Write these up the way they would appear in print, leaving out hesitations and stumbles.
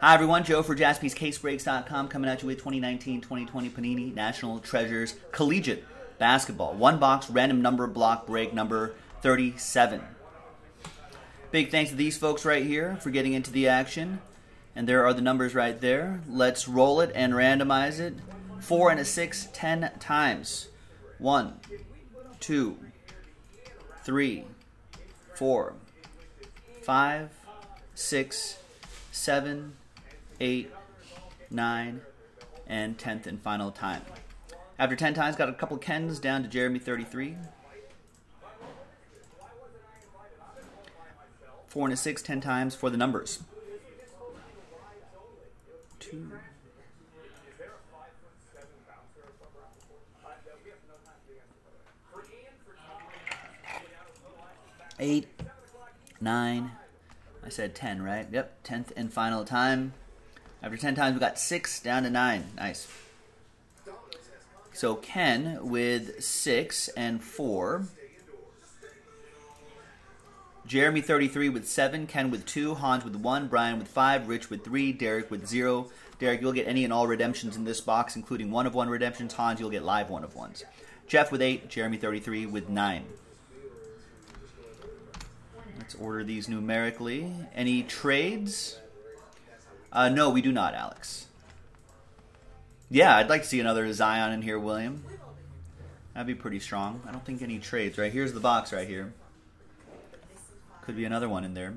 Hi everyone, Joe for JaspysCaseBreaks.com coming at you with 2019-2020 Panini National Treasures Collegiate Basketball. One box, random number, block break number 37. Big thanks to these folks right here for getting into the action. And there are the numbers right there. Let's roll it and randomize it. 4 and a 6, 10 times. 1, 2, 3, 4, 5, 6, 7. 8, 9, and 10th and final time. After 10 times, got a couple Kens down to Jeremy 33. 4 and a 6, 10 times for the numbers. 2, 8, 9. I said 10, right? Yep, 10th and final time. After 10 times, we got 6 down to 9. Nice. So Ken with 6 and 4. Jeremy 33 with 7. Ken with 2. Hans with 1. Brian with 5. Rich with 3. Derek with 0. Derek, you'll get any and all redemptions in this box, including 1 of 1 redemptions. Hans, you'll get live 1 of 1s. Jeff with 8. Jeremy 33 with 9. Let's order these numerically. Any trades? No, we do not, Alex. Yeah, I'd like to see another Zion in here, William. That'd be pretty strong. I don't think any trades, right? Here's the box right here. Could be another one in there.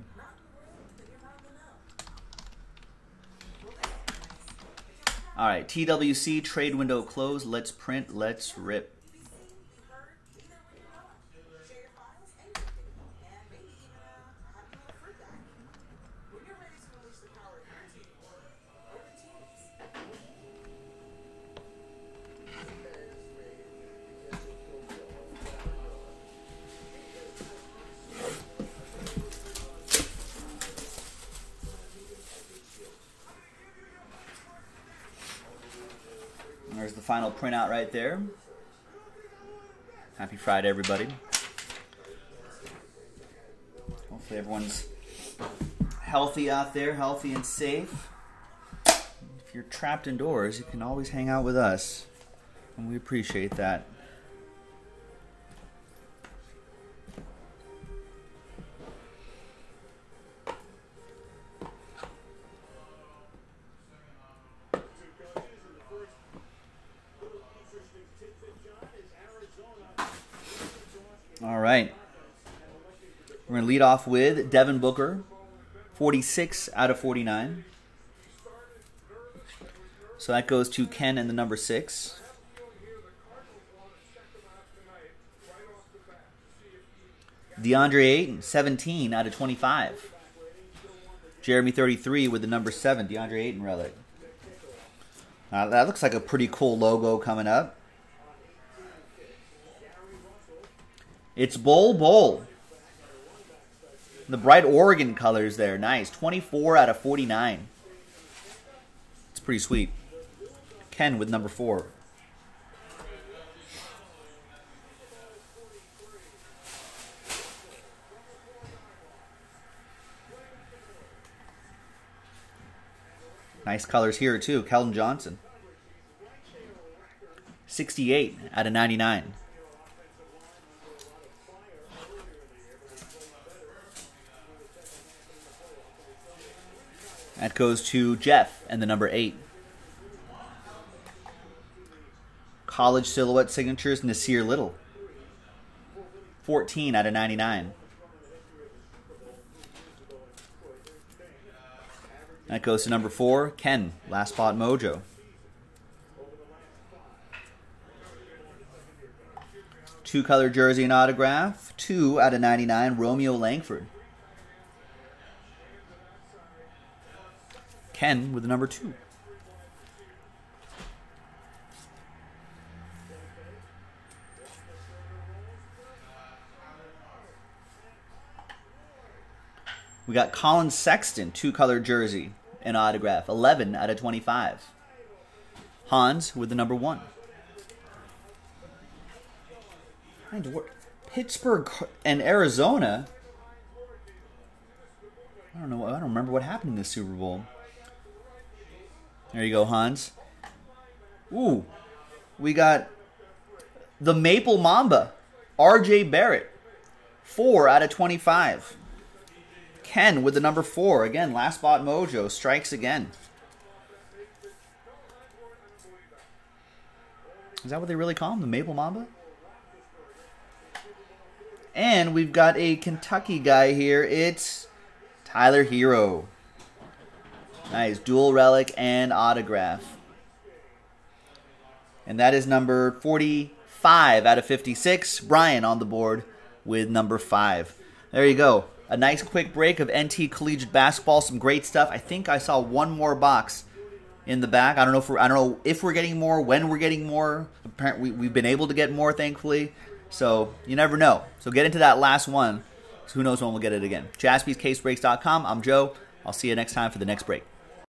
All right, TWC, trade window closed. Let's print, let's rip. There's the final printout right there. Happy Friday, everybody. Hopefully everyone's healthy out there, healthy and safe. If you're trapped indoors, you can always hang out with us, and we appreciate that. All right, we're going to lead off with Devin Booker, 46 out of 49. So that goes to Ken and the number 6. DeAndre Ayton, 17 out of 25. Jeremy 33 with the number 7, DeAndre Ayton relic. That looks like a pretty cool logo coming up. It's Bol Bol. The bright Oregon colors there. Nice. 24 out of 49. It's pretty sweet. Ken with number 4. Nice colors here too. Keldon Johnson. 68 out of 99. That goes to Jeff and the number 8. College silhouette signatures, Nasir Little. 14 out of 99. That goes to number 4, Ken, Last Spot Mojo. 2-color jersey and autograph, 2 out of 99, Romeo Langford. Ken with the number 2. We got Colin Sexton, 2-color jersey and autograph, 11 out of 25. Hans with the number 1. Pittsburgh and Arizona. I don't remember what happened in the Super Bowl. There you go, Hans. Ooh, we got the Maple Mamba, R.J. Barrett, 4/25. Ken with the number 4. Again, last spot mojo strikes again. Is that what they really call him, the Maple Mamba? And we've got a Kentucky guy here. It's Tyler Hero. Nice, dual relic and autograph. And that is number 45/56. Brian on the board with number 5. There you go. A nice quick break of NT Collegiate Basketball. Some great stuff. I think I saw one more box in the back. I don't know if we're getting more, when we're getting more. Apparently, we've been able to get more, thankfully. So you never know. So get into that last one, because who knows when we'll get it again. JaspysCaseBreaks.com. I'm Joe. I'll see you next time for the next break.